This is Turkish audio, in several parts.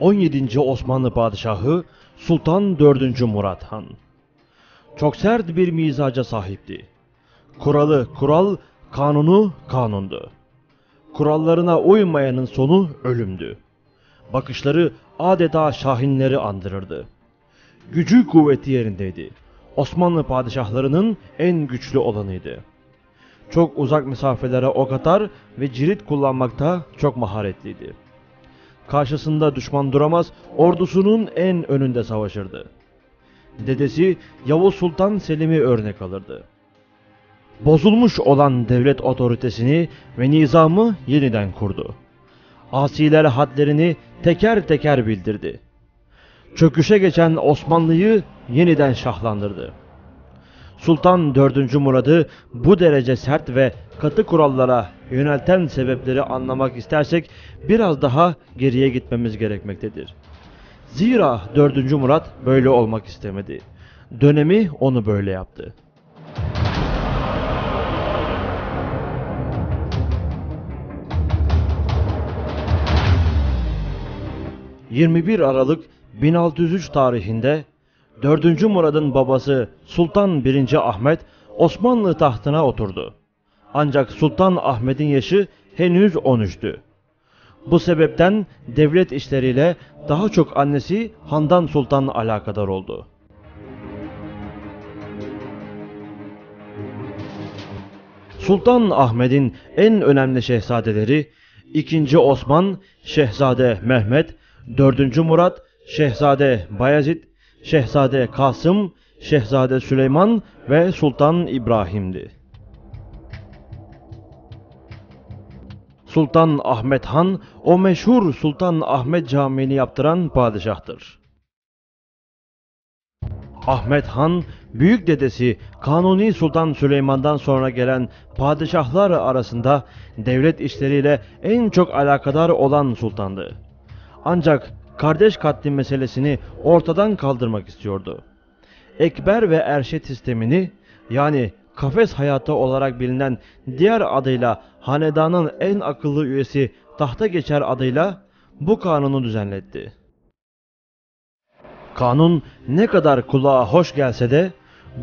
17. Osmanlı Padişahı Sultan 4. Murad Han. Çok sert bir mizaca sahipti. Kuralı kural, kanunu kanundu. Kurallarına uymayanın sonu ölümdü. Bakışları adeta şahinleri andırırdı. Gücü kuvveti yerindeydi. Osmanlı padişahlarının en güçlü olanıydı. Çok uzak mesafelere ok atar ve cirit kullanmakta çok maharetliydi. Karşısında düşman duramaz, ordusunun en önünde savaşırdı. Dedesi Yavuz Sultan Selim'i örnek alırdı. Bozulmuş olan devlet otoritesini ve nizamı yeniden kurdu. Asiler hadlerini teker teker bildirdi. Çöküşe geçen Osmanlı'yı yeniden şahlandırdı. Sultan 4. Murad'ı bu derece sert ve katı kurallara yönelten sebepleri anlamak istersek biraz daha geriye gitmemiz gerekmektedir. Zira 4. Murad böyle olmak istemedi. Dönemi onu böyle yaptı. ...21 Aralık 1603 tarihinde 4. Murad'ın babası Sultan 1. Ahmet Osmanlı tahtına oturdu. Ancak Sultan Ahmet'in yaşı henüz 13'tü. Bu sebepten devlet işleriyle daha çok annesi Handan Sultan alakadar oldu. Sultan Ahmet'in en önemli şehzadeleri 2. Osman, Şehzade Mehmet, 4. Murad, Şehzade Bayezid, Şehzade Kasım, Şehzade Süleyman ve Sultan İbrahim'di. Sultan Ahmet Han, o meşhur Sultan Ahmet Camii'ni yaptıran padişahtır. Ahmet Han, büyük dedesi Kanuni Sultan Süleyman'dan sonra gelen padişahlar arasında devlet işleriyle en çok alakadar olan sultandı. Ancak kardeş katli meselesini ortadan kaldırmak istiyordu. Ekber ve erşet sistemini, yani kafes hayatı olarak bilinen diğer adıyla hanedanın en akıllı üyesi tahta geçer adıyla bu kanunu düzenletti. Kanun ne kadar kulağa hoş gelse de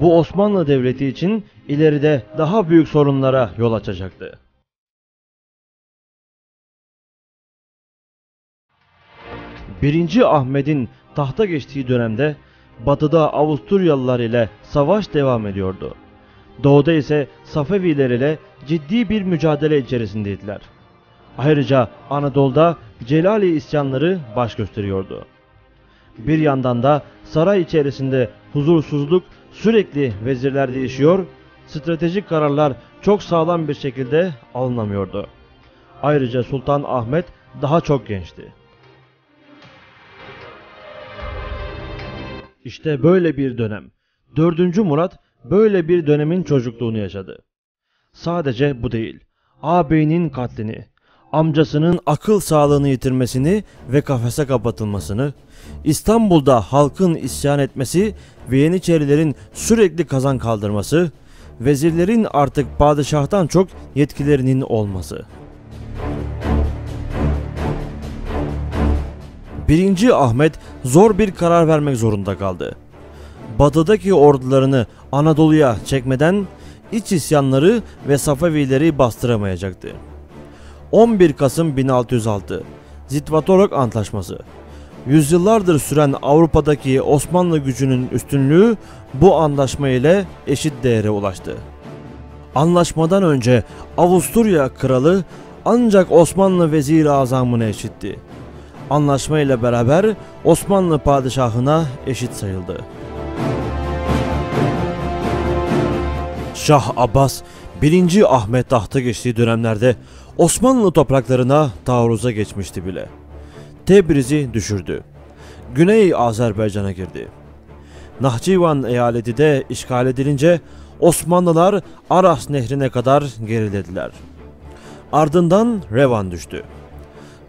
bu Osmanlı Devleti için ileride daha büyük sorunlara yol açacaktı. I. Ahmet'in tahta geçtiği dönemde batıda Avusturyalılar ile savaş devam ediyordu. Doğuda ise Safeviler ile ciddi bir mücadele içerisindeydiler. Ayrıca Anadolu'da Celali isyanları baş gösteriyordu. Bir yandan da saray içerisinde huzursuzluk, sürekli vezirler değişiyor, stratejik kararlar çok sağlam bir şekilde alınamıyordu. Ayrıca Sultan Ahmet daha çok gençti. İşte böyle bir dönem. 4. Murat böyle bir dönemin çocukluğunu yaşadı. Sadece bu değil. Ağabeyinin katlini, amcasının akıl sağlığını yitirmesini ve kafese kapatılmasını, İstanbul'da halkın isyan etmesi ve Yeniçerilerin sürekli kazan kaldırması, vezirlerin artık padişahtan çok yetkilerinin olması. 1. Ahmet zor bir karar vermek zorunda kaldı. Batıdaki ordularını Anadolu'ya çekmeden iç isyanları ve Safevileri bastıramayacaktı. 11 Kasım 1606 Zitvatorok Antlaşması. Yüzyıllardır süren Avrupa'daki Osmanlı gücünün üstünlüğü bu anlaşma ile eşit değere ulaştı. Anlaşmadan önce Avusturya kralı ancak Osmanlı Vezir-i Azam'ına eşitti. Anlaşma ile beraber Osmanlı padişahına eşit sayıldı. Şah Abbas, 1. Ahmet tahta geçtiği dönemlerde Osmanlı topraklarına taarruza geçmişti bile. Tebriz'i düşürdü. Güney Azerbaycan'a girdi. Nahcivan eyaleti de işgal edilince Osmanlılar Aras nehrine kadar gerilediler. Ardından Revan düştü.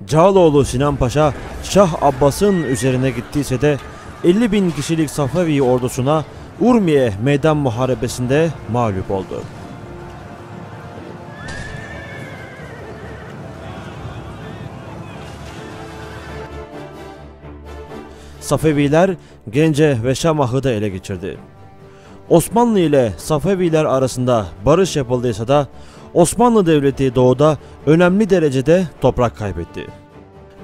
Cağaloğlu Sinan Paşa Şah Abbas'ın üzerine gittiyse de 50.000 kişilik Safevi ordusuna Urmiye meydan muharebesinde mağlup oldu. Safeviler Gence ve Şamahı da ele geçirdi. Osmanlı ile Safeviler arasında barış yapıldıysa da Osmanlı Devleti doğuda önemli derecede toprak kaybetti.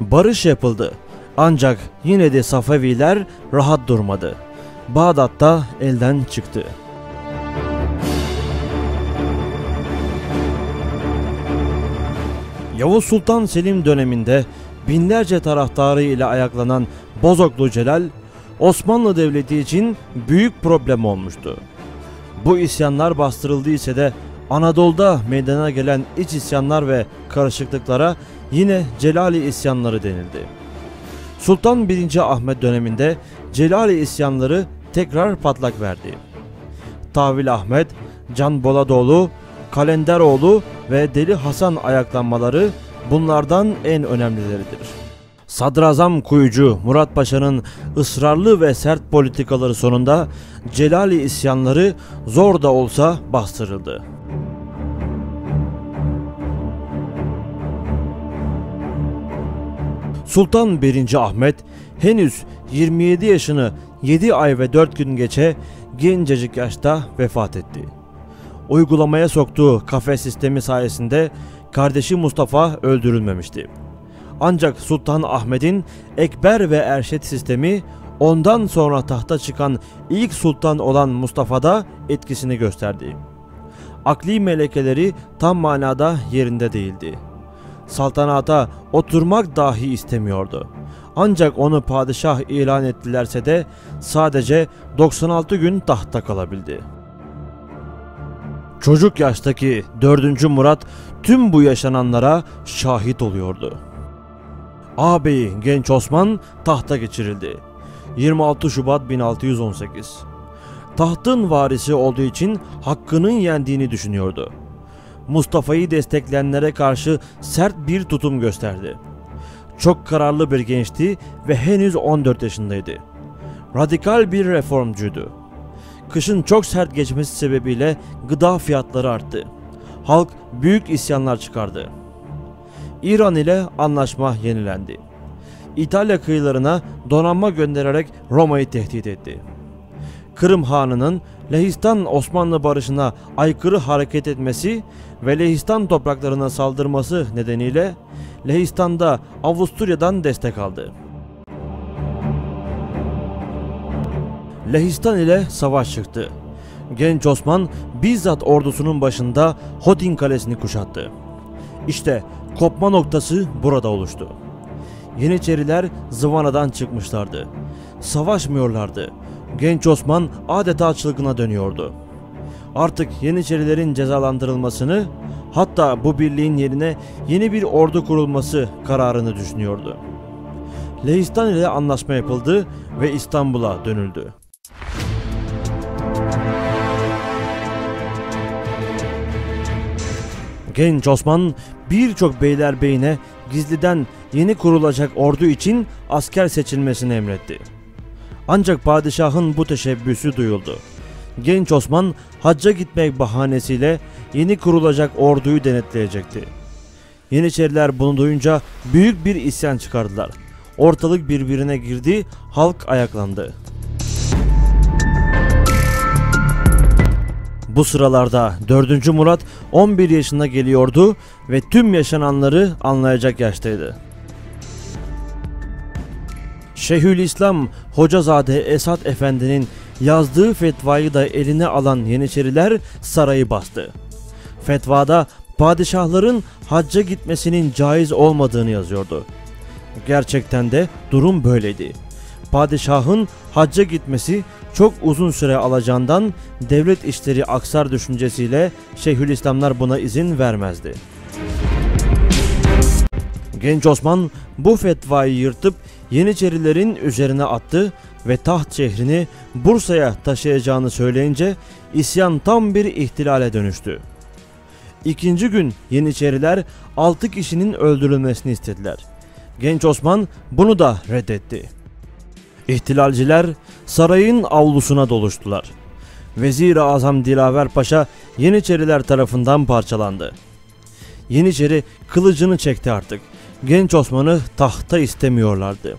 Barış yapıldı ancak yine de Safeviler rahat durmadı. Bağdat'ta elden çıktı. Yavuz Sultan Selim döneminde binlerce taraftarı ile ayaklanan Bozoklu Celal, Osmanlı Devleti için büyük problem olmuştu. Bu isyanlar bastırıldı ise de Anadolu'da meydana gelen iç isyanlar ve karışıklıklara yine Celali isyanları denildi. Sultan 1. Ahmet döneminde Celali isyanları tekrar patlak verdi. Tavil Ahmet, Can Boladoğlu, Kalenderoğlu ve Deli Hasan ayaklanmaları bunlardan en önemlileridir. Sadrazam Kuyucu Murat Paşa'nın ısrarlı ve sert politikaları sonunda Celali isyanları zor da olsa bastırıldı. Sultan 1. Ahmet henüz 27 yaşını 7 ay ve 4 gün geçe gencecik yaşta vefat etti. Uygulamaya soktuğu kafes sistemi sayesinde kardeşi Mustafa öldürülmemişti. Ancak Sultan Ahmet'in ekber ve erşet sistemi ondan sonra tahta çıkan ilk sultan olan Mustafa'da etkisini gösterdi. Akli melekeleri tam manada yerinde değildi. Saltanata oturmak dahi istemiyordu. Ancak onu padişah ilan ettilerse de sadece 96 gün tahtta kalabildi. Çocuk yaştaki 4. Murat tüm bu yaşananlara şahit oluyordu. Ağabeyi Genç Osman tahta geçirildi. 26 Şubat 1618. Tahtın varisi olduğu için hakkının yendiğini düşünüyordu. Mustafa'yı destekleyenlere karşı sert bir tutum gösterdi. Çok kararlı bir gençti ve henüz 14 yaşındaydı. Radikal bir reformcuydu. Kışın çok sert geçmesi sebebiyle gıda fiyatları arttı. Halk büyük isyanlar çıkardı. İran ile anlaşma yenilendi. İtalya kıyılarına donanma göndererek Roma'yı tehdit etti. Kırım Hanı'nın Lehistan-Osmanlı barışına aykırı hareket etmesi ve Lehistan topraklarına saldırması nedeniyle Lehistan'da Avusturya'dan destek aldı. Lehistan ile savaş çıktı. Genç Osman bizzat ordusunun başında Hotin kalesini kuşattı. İşte kopma noktası burada oluştu. Yeniçeriler zıvanadan çıkmışlardı. Savaşmıyorlardı. Genç Osman adeta çılgına dönüyordu. Artık Yeniçerilerin cezalandırılmasını, hatta bu birliğin yerine yeni bir ordu kurulması kararını düşünüyordu. Lehistan ile anlaşma yapıldı ve İstanbul'a dönüldü. Genç Osman birçok beylerbeyine gizliden yeni kurulacak ordu için asker seçilmesini emretti. Ancak padişahın bu teşebbüsü duyuldu. Genç Osman hacca gitmek bahanesiyle yeni kurulacak orduyu denetleyecekti. Yeniçeriler bunu duyunca büyük bir isyan çıkardılar. Ortalık birbirine girdi, halk ayaklandı. Bu sıralarda 4. Murat 11 yaşına geliyordu ve tüm yaşananları anlayacak yaştaydı. Şeyhülislam Hocazade Esat Efendi'nin yazdığı fetvayı da eline alan Yeniçeriler sarayı bastı. Fetvada padişahların hacca gitmesinin caiz olmadığını yazıyordu. Gerçekten de durum böyleydi. Padişahın hacca gitmesi çok uzun süre alacağından devlet işleri aksar düşüncesiyle Şeyhülislamlar buna izin vermezdi. Genç Osman bu fetvayı yırtıp Yeniçerilerin üzerine attı ve taht şehrini Bursa'ya taşıyacağını söyleyince isyan tam bir ihtilale dönüştü. İkinci gün Yeniçeriler 6 kişinin öldürülmesini istediler. Genç Osman bunu da reddetti. İhtilalciler sarayın avlusuna doluştular. Vezir-i Azam Dilaver Paşa Yeniçeriler tarafından parçalandı. Yeniçeri kılıcını çekti artık. Genç Osman'ı tahta istemiyorlardı.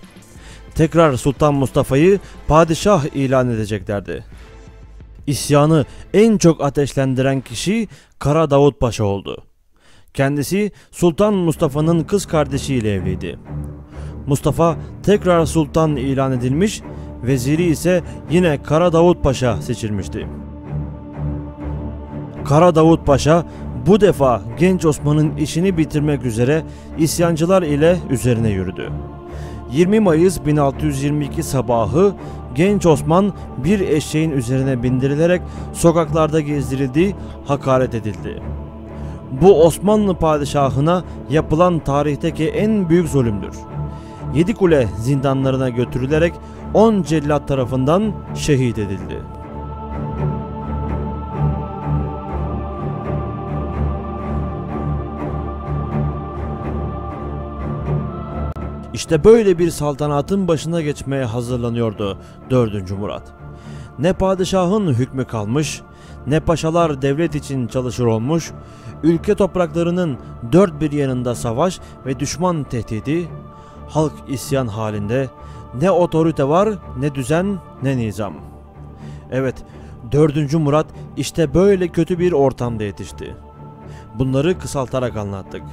tekrar Sultan Mustafa'yı padişah ilan edeceklerdi. İsyanı en çok ateşlendiren kişi Kara Davut Paşa oldu. Kendisi Sultan Mustafa'nın kız kardeşiyle evliydi. Mustafa tekrar sultan ilan edilmiş, veziri ise yine Kara Davut Paşa seçilmişti. Kara Davut Paşa bu defa Genç Osman'ın işini bitirmek üzere isyancılar ile üzerine yürüdü. 20 Mayıs 1622 sabahı Genç Osman bir eşeğin üzerine bindirilerek sokaklarda gezdirildi, hakaret edildi. Bu Osmanlı padişahına yapılan tarihteki en büyük zulümdür. Yedikule zindanlarına götürülerek 10 cellat tarafından şehit edildi. İşte böyle bir saltanatın başına geçmeye hazırlanıyordu 4. Murat. Ne padişahın hükmü kalmış, ne paşalar devlet için çalışır olmuş, ülke topraklarının dört bir yanında savaş ve düşman tehdidi, halk isyan halinde, ne otorite var, ne düzen, ne nizam. Evet, 4. Murat işte böyle kötü bir ortamda yetişti. Bunları kısaltarak anlattık.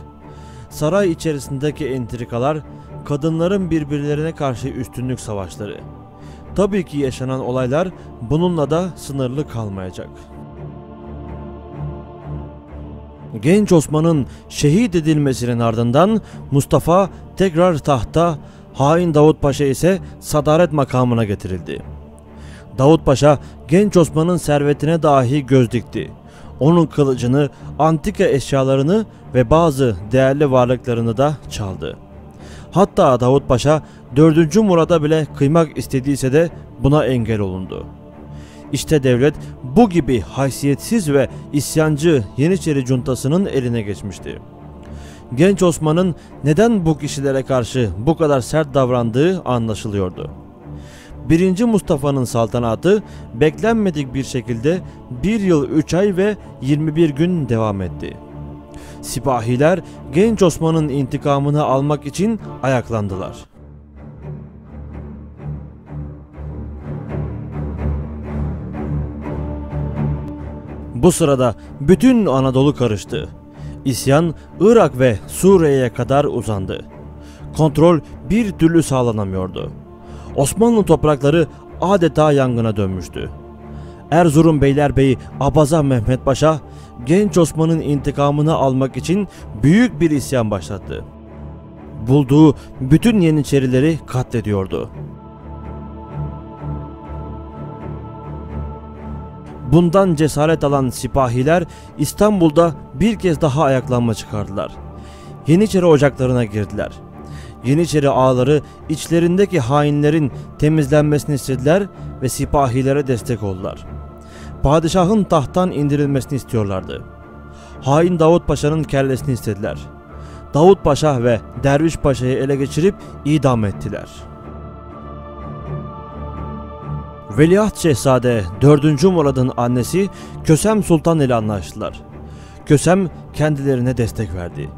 Saray içerisindeki entrikalar, kadınların birbirlerine karşı üstünlük savaşları. Tabii ki yaşanan olaylar bununla da sınırlı kalmayacak. Genç Osman'ın şehit edilmesinin ardından Mustafa tekrar tahta, hain Davut Paşa ise sadaret makamına getirildi. Davut Paşa Genç Osman'ın servetine dahi göz dikti. Onun kılıcını, antika eşyalarını ve bazı değerli varlıklarını da çaldı. Hatta Davut Paşa 4. Murad'a bile kıymak istediyse de buna engel olundu. İşte devlet bu gibi haysiyetsiz ve isyancı Yeniçeri cuntasının eline geçmişti. Genç Osman'ın neden bu kişilere karşı bu kadar sert davrandığı anlaşılıyordu. 1. Mustafa'nın saltanatı beklenmedik bir şekilde 1 yıl 3 ay ve 21 gün devam etti. Sipahiler Genç Osman'ın intikamını almak için ayaklandılar. Bu sırada bütün Anadolu karıştı. İsyan Irak ve Suriye'ye kadar uzandı. Kontrol bir türlü sağlanamıyordu. Osmanlı toprakları adeta yangına dönmüştü. Erzurum Beylerbeyi Abaza Mehmet Paşa, Genç Osman'ın intikamını almak için büyük bir isyan başlattı. Bulduğu bütün Yeniçerileri katlediyordu. Bundan cesaret alan sipahiler İstanbul'da bir kez daha ayaklanma çıkardılar. Yeniçeri ocaklarına girdiler. Yeniçeri ağaları içlerindeki hainlerin temizlenmesini istediler ve sipahilere destek oldular. Padişahın tahttan indirilmesini istiyorlardı. Hain Davut Paşa'nın kellesini istediler. Davut Paşa ve Derviş Paşa'yı ele geçirip idam ettiler. Veliaht Şehzade 4. Murad'ın annesi Kösem Sultan ile anlaştılar. Kösem kendilerine destek verdi.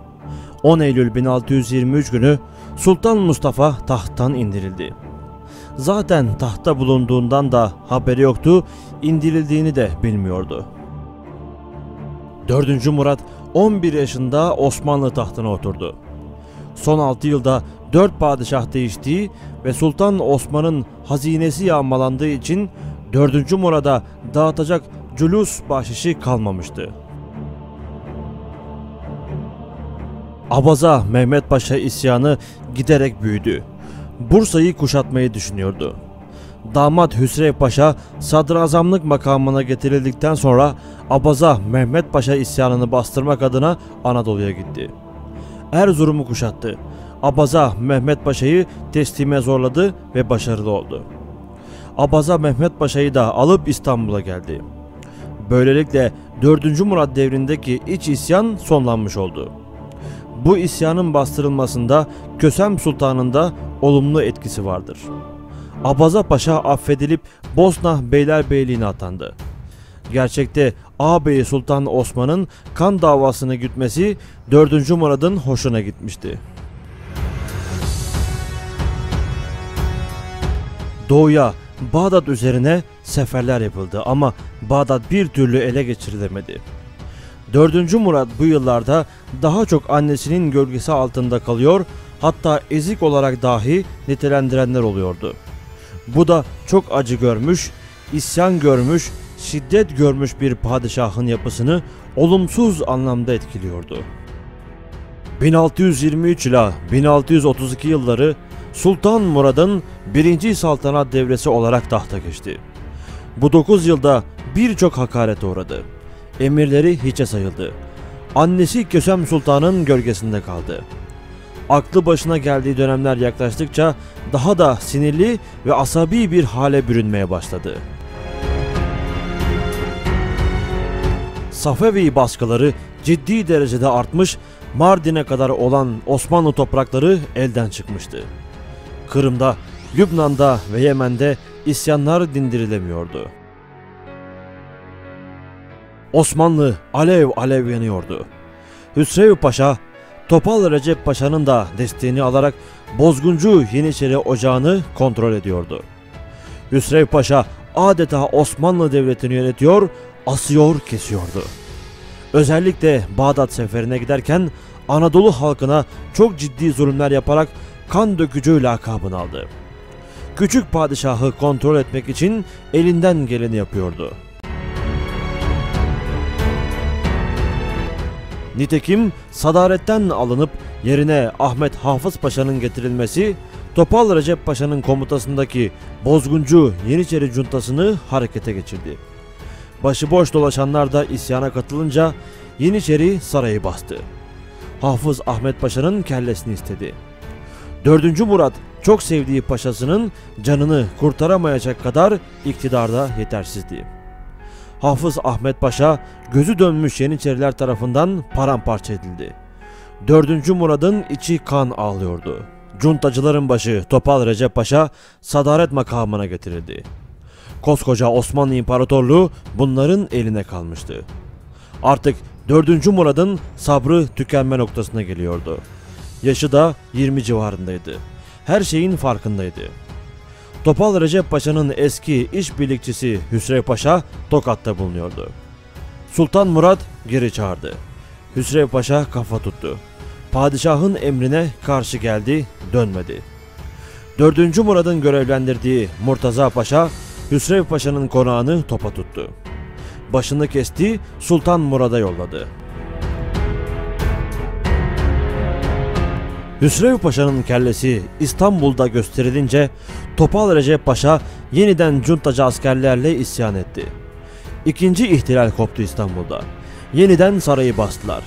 10 Eylül 1623 günü Sultan Mustafa tahttan indirildi. Zaten tahtta bulunduğundan da haberi yoktu, indirildiğini de bilmiyordu. 4. Murat 11 yaşında Osmanlı tahtına oturdu. Son 6 yılda 4 padişah değiştiği ve Sultan Osman'ın hazinesi yağmalandığı için 4. Murad'a dağıtacak cülus bahşişi kalmamıştı. Abaza Mehmet Paşa isyanı giderek büyüdü. Bursa'yı kuşatmayı düşünüyordu. Damat Hüsrev Paşa sadrazamlık makamına getirildikten sonra Abaza Mehmet Paşa isyanını bastırmak adına Anadolu'ya gitti. Erzurum'u kuşattı. Abaza Mehmet Paşa'yı teslime zorladı ve başarılı oldu. Abaza Mehmet Paşa'yı da alıp İstanbul'a geldi. Böylelikle 4. Murat devrindeki iç isyan sonlanmış oldu. Bu isyanın bastırılmasında Kösem Sultan'ın da olumlu etkisi vardır. Abaza Paşa affedilip Bosna Beylerbeyliğine atandı. Gerçekte ağabeyi Sultan Osman'ın kan davasını gütmesi 4. Murad'ın hoşuna gitmişti. doğuya Bağdat üzerine seferler yapıldı ama Bağdat bir türlü ele geçirilemedi. 4. Murad bu yıllarda daha çok annesinin gölgesi altında kalıyor, hatta ezik olarak dahi nitelendirenler oluyordu. Bu da çok acı görmüş, isyan görmüş, şiddet görmüş bir padişahın yapısını olumsuz anlamda etkiliyordu. 1623 ila 1632 yılları Sultan Murad'ın 1. saltanat devresi olarak tahta geçti. Bu 9 yılda birçok hakarete uğradı. Emirleri hiçe sayıldı. Annesi Kösem Sultan'ın gölgesinde kaldı. Aklı başına geldiği dönemler yaklaştıkça daha da sinirli ve asabi bir hale bürünmeye başladı. Safevi baskıları ciddi derecede artmış, Mardin'e kadar olan Osmanlı toprakları elden çıkmıştı. Kırım'da, Lübnan'da ve Yemen'de isyanlar dindirilemiyordu. Osmanlı alev alev yanıyordu. Hüsrev Paşa, Topal Recep Paşa'nın da desteğini alarak bozguncu Yeniçeri ocağını kontrol ediyordu. Hüsrev Paşa adeta Osmanlı Devleti'ni yönetiyor, asıyor, kesiyordu. Özellikle Bağdat seferine giderken Anadolu halkına çok ciddi zulümler yaparak kan dökücü lakabını aldı. Küçük padişahı kontrol etmek için elinden geleni yapıyordu. Nitekim sadaretten alınıp yerine Ahmet Hafız Paşa'nın getirilmesi, Topal Recep Paşa'nın komutasındaki bozguncu Yeniçeri cuntasını harekete geçirdi. Başıboş dolaşanlar da isyana katılınca Yeniçeri sarayı bastı. Hafız Ahmet Paşa'nın kellesini istedi. 4. Murat çok sevdiği paşasının canını kurtaramayacak kadar iktidarda yetersizdi. Hafız Ahmet Paşa gözü dönmüş Yeniçeriler tarafından paramparça edildi. 4. Murad'ın içi kan ağlıyordu. Cuntacıların başı Topal Recep Paşa sadaret makamına getirildi. Koskoca Osmanlı İmparatorluğu bunların eline kalmıştı. Artık 4. Murad'ın sabrı tükenme noktasına geliyordu. Yaşı da 20 civarındaydı. Her şeyin farkındaydı. Topal Recep Paşa'nın eski işbirlikçisi Hüsrev Paşa Tokat'ta bulunuyordu. Sultan Murad geri çağırdı. Hüsrev Paşa kafa tuttu. Padişahın emrine karşı geldi, dönmedi. 4. Murad'ın görevlendirdiği Murtaza Paşa, Hüsrev Paşa'nın konağını topa tuttu. Başını kesti, Sultan Murad'a yolladı. Hüsrev Paşa'nın kellesi İstanbul'da gösterilince Topal Recep Paşa yeniden cuntacı askerlerle isyan etti. 2. ihtilal koptu İstanbul'da. Yeniden sarayı bastılar.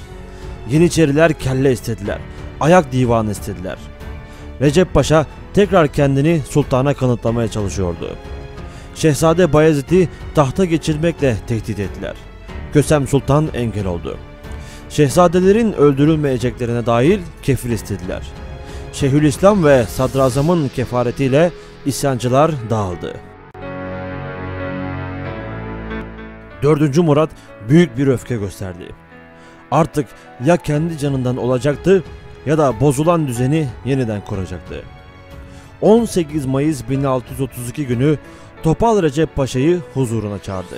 Yeniçeriler kelle istediler. Ayak divanı istediler. Recep Paşa tekrar kendini sultana kanıtlamaya çalışıyordu. Şehzade Bayezid'i tahta geçirmekle tehdit ettiler. Kösem Sultan engel oldu. Şehzadelerin öldürülmeyeceklerine dair kefil istediler. Şeyhülislam ve sadrazamın kefaretiyle isyancılar dağıldı. 4. Murat büyük bir öfke gösterdi. Artık ya kendi canından olacaktı ya da bozulan düzeni yeniden kuracaktı. 18 Mayıs 1632 günü Topal Recep Paşa'yı huzuruna çağırdı.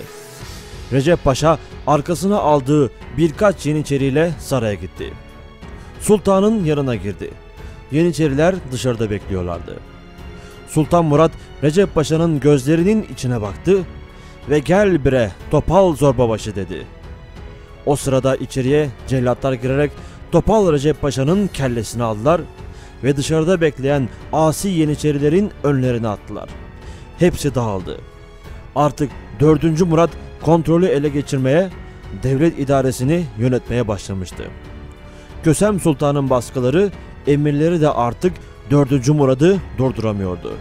Recep Paşa arkasına aldığı birkaç Yeniçeriyle saraya gitti. Sultanın yanına girdi. Yeniçeriler dışarıda bekliyorlardı. Sultan Murat Recep Paşa'nın gözlerinin içine baktı ve "Gel bre Topal zorbabaşı" dedi. O sırada içeriye cellatlar girerek Topal Recep Paşa'nın kellesini aldılar ve dışarıda bekleyen asi Yeniçerilerin önlerine attılar. Hepsi dağıldı. Artık 4. Murat kontrolü ele geçirmeye, devlet idaresini yönetmeye başlamıştı. Kösem Sultan'ın baskıları, emirleri de artık 4. Murad'ı durduramıyordu.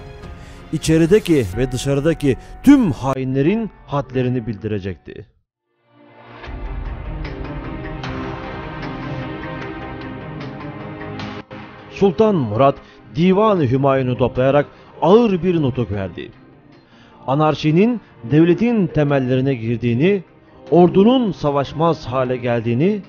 İçerideki ve dışarıdaki tüm hainlerin hadlerini bildirecekti. Sultan Murat, Divan-ı Hümayun'u toplayarak ağır bir nutuk verdi. Anarşinin devletin temellerine girdiğini, ordunun savaşmaz hale geldiğini,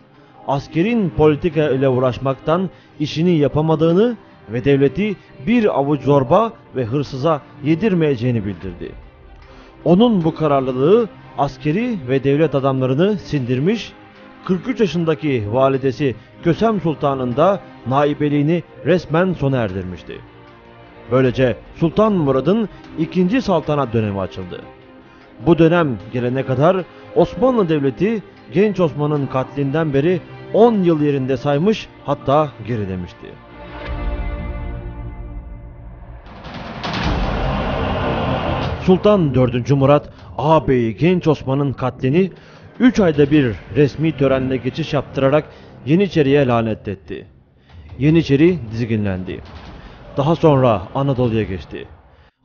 askerin politika ile uğraşmaktan işini yapamadığını ve devleti bir avuç zorba ve hırsıza yedirmeyeceğini bildirdi. Onun bu kararlılığı askeri ve devlet adamlarını sindirmiş, 43 yaşındaki validesi Kösem Sultan'ın da naibeliğini resmen sona erdirmişti. Böylece Sultan Murad'ın ikinci saltanat dönemi açıldı. Bu dönem gelene kadar Osmanlı Devleti Genç Osman'ın katlinden beri 10 yıl yerinde saymış, hatta gerilemişti. Sultan 4. Murad ağabeyi Genç Osman'ın katlini 3 ayda bir resmi törenle geçiş yaptırarak Yeniçeri'ye lanet etti. Yeniçeri dizginlendi. Daha sonra Anadolu'ya geçti.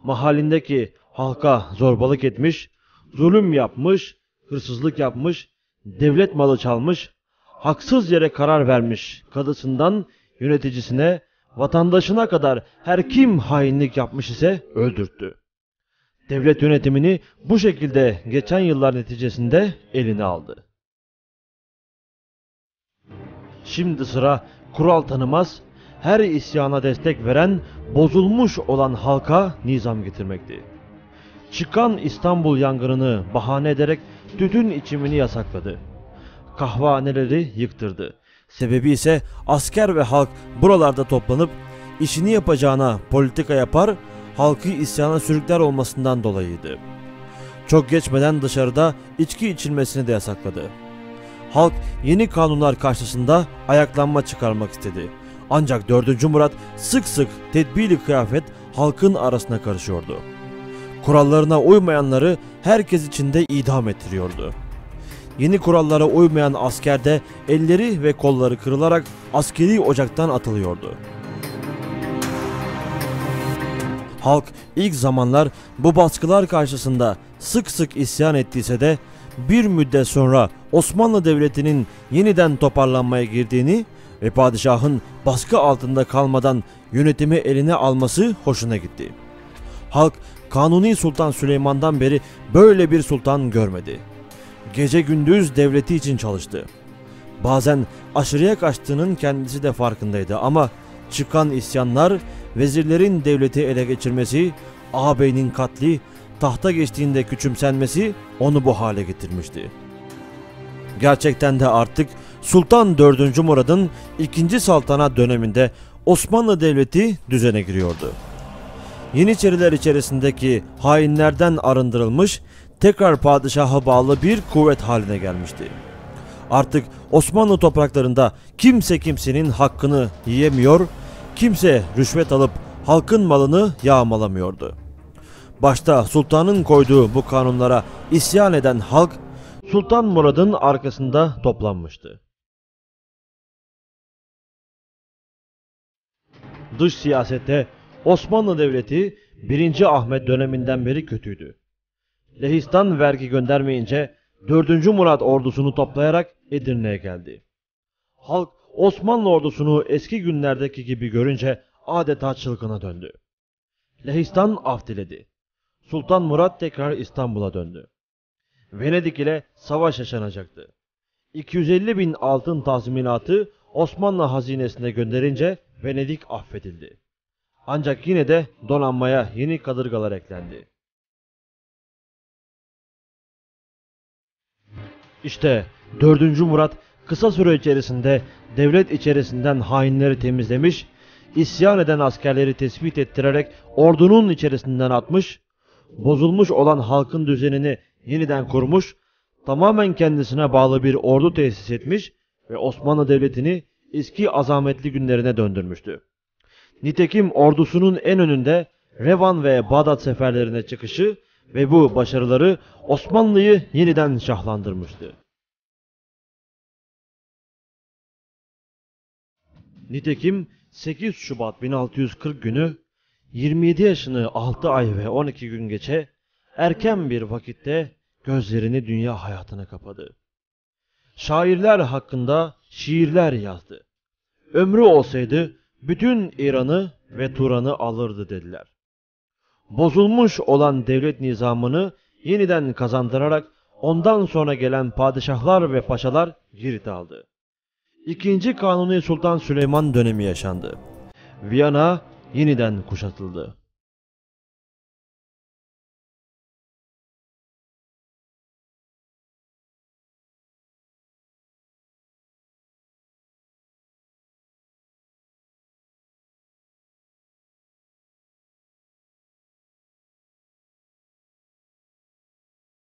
Mahallindeki halka zorbalık etmiş, zulüm yapmış, hırsızlık yapmış, devlet malı çalmış, haksız yere karar vermiş, kadısından yöneticisine, vatandaşına kadar her kim hainlik yapmış ise öldürttü. Devlet yönetimini bu şekilde geçen yıllar neticesinde eline aldı. Şimdi sıra kural tanımaz, her isyana destek veren, bozulmuş olan halka nizam getirmekti. Çıkan İstanbul yangınını bahane ederek tütün içimini yasakladı. Kahvehaneleri yıktırdı. Sebebi ise asker ve halk buralarda toplanıp işini yapacağına politika yapar, halkı isyana sürükler olmasından dolayıydı. Çok geçmeden dışarıda içki içilmesini de yasakladı. Halk yeni kanunlar karşısında ayaklanma çıkarmak istedi. Ancak 4. Murat sık sık tedbirli kıyafet halkın arasına karışıyordu. Kurallarına uymayanları herkes içinde idam ettiriyordu. Yeni kurallara uymayan asker de elleri ve kolları kırılarak askeri ocaktan atılıyordu. Halk ilk zamanlar bu baskılar karşısında sık sık isyan ettiyse de bir müddet sonra Osmanlı Devleti'nin yeniden toparlanmaya girdiğini ve padişahın baskı altında kalmadan yönetimi eline alması hoşuna gitti. Halk Kanuni Sultan Süleyman'dan beri böyle bir sultan görmedi. Gece gündüz devleti için çalıştı. Bazen aşırıya kaçtığının kendisi de farkındaydı ama çıkan isyanlar, vezirlerin devleti ele geçirmesi, ağabeyinin katli, tahta geçtiğinde küçümsenmesi onu bu hale getirmişti. Gerçekten de artık Sultan 4. Murad'ın 2. saltanat döneminde Osmanlı Devleti düzene giriyordu. Yeniçeriler içerisindeki hainlerden arındırılmış, tekrar padişaha bağlı bir kuvvet haline gelmişti. Artık Osmanlı topraklarında kimse kimsenin hakkını yiyemiyor, kimse rüşvet alıp halkın malını yağmalamıyordu. Başta sultanın koyduğu bu kanunlara isyan eden halk, Sultan Murad'ın arkasında toplanmıştı. Dış siyasette Osmanlı Devleti 1. Ahmet döneminden beri kötüydü. Lehistan vergi göndermeyince 4. Murat ordusunu toplayarak Edirne'ye geldi. Halk Osmanlı ordusunu eski günlerdeki gibi görünce adeta çılgına döndü. Lehistan af diledi. Sultan Murat tekrar İstanbul'a döndü. Venedik ile savaş yaşanacaktı. 250.000 altın tazminatı Osmanlı hazinesine gönderince Venedik affedildi. Ancak yine de donanmaya yeni kadırgalar eklendi. İşte 4. Murat kısa süre içerisinde devlet içerisinden hainleri temizlemiş, isyan eden askerleri tespit ettirerek ordunun içerisinden atmış, bozulmuş olan halkın düzenini yeniden kurmuş, tamamen kendisine bağlı bir ordu tesis etmiş ve Osmanlı Devleti'ni eski azametli günlerine döndürmüştü. Nitekim ordusunun en önünde Revan ve Bağdat seferlerine çıkışı ve bu başarıları Osmanlı'yı yeniden şahlandırmıştı. Nitekim 8 Şubat 1640 günü 27 yaşını 6 ay ve 12 gün geçe erken bir vakitte gözlerini dünya hayatına kapadı. Şairler hakkında şiirler yazdı. Ömrü olsaydı bütün İran'ı ve Turan'ı alırdı dediler. Bozulmuş olan devlet nizamını yeniden kazandırarak ondan sonra gelen padişahlar ve paşalar Girit'i aldı. 2. Kanuni Sultan Süleyman dönemi yaşandı. Viyana yeniden kuşatıldı.